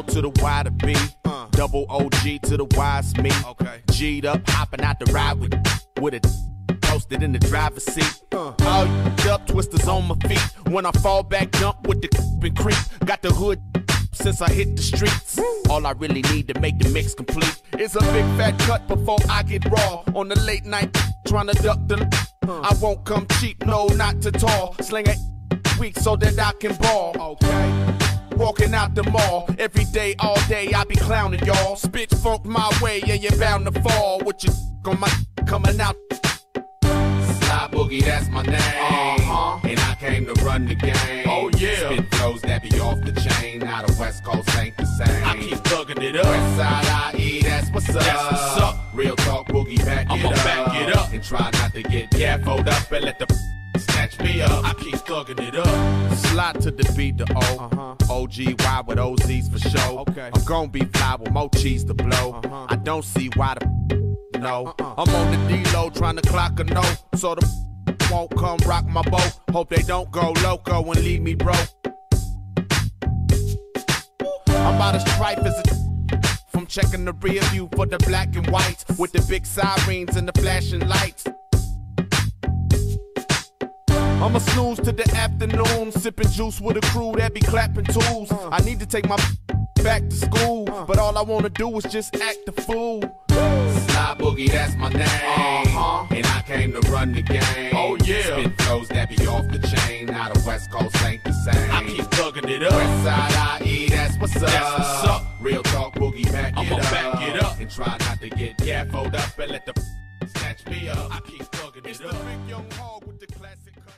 L to the Y to B, double OG to the Y's me. Okay. G'd up, hopping out the ride with it. Posted in the driver's seat. All used up, twisters on my feet. When I fall back, jump with the and creep. Got the hood since I hit the streets. All I really need to make the mix complete is a big fat cut before I get raw. On the late night, trying to duck the I won't come cheap, no, not too tall. Sling a week so that I can ball. Okay. Walking out the mall, every day, all day, I be clowning y'all. Spit funk my way, and you're bound to fall. With your on my coming out. Sly Boogie, that's my name. And I came to run the game. Oh yeah. Spit flows that be off the chain. Now the West Coast ain't the same. I keep thugging it up. Westside IE, that's what's up. That's what's up. Real talk, Boogie, back it up. I'ma back it up and try not to get gaffled up and let the snatch me up. I keep thugging it up. Slot to the beat, the O. OGY with OZ's for show. Okay. I'm gonna be fly with more cheese to blow. I don't see why the. No. I'm on the D-low trying to clock a no, so the won't come rock my boat. Hope they don't go loco and leave me broke. I'm about to stripe as a from checking the rear view for the black and whites with the big sirens and the flashing lights. I'ma snooze to the afternoon, sipping juice with a crew that be clapping tools. I need to take my back to school, but all I wanna do is just act the fool. Sly Boogie, that's my name. And I came to run the game. Oh yeah. Spit flows that be off the chain. Now the West Coast ain't the same. I keep thugging it up. Westside IE, that's what's up. That's what's up. Real talk, Boogie, back it up. Back it up and try not to get gaffled up and let the snatch me up. I keep thugging it up. It's the big young hog with the classic cuts.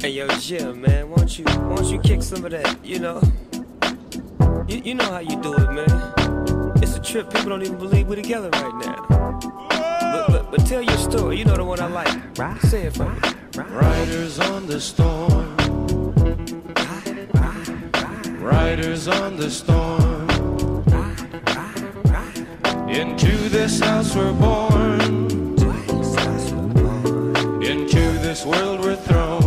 Hey yo, Jim, man, won't you kick some of that, you know? You know how you do it, man. It's a trip, people don't even believe we're together right now. But tell your story, you know the one I like. Right. Say it for me. Riders on the storm. Riders on the storm. Into this house we're born. Into this world we're thrown.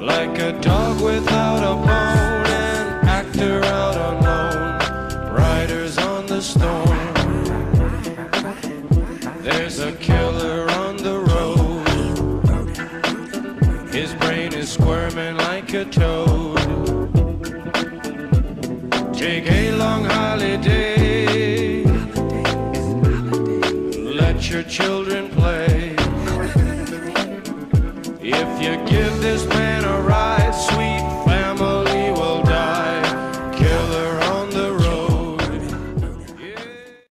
Like a dog without a bone, an actor out alone. Riders on the storm. There's a killer on the road. His brain is squirming like a toad. Take a long holiday. Let your children play. If you give this man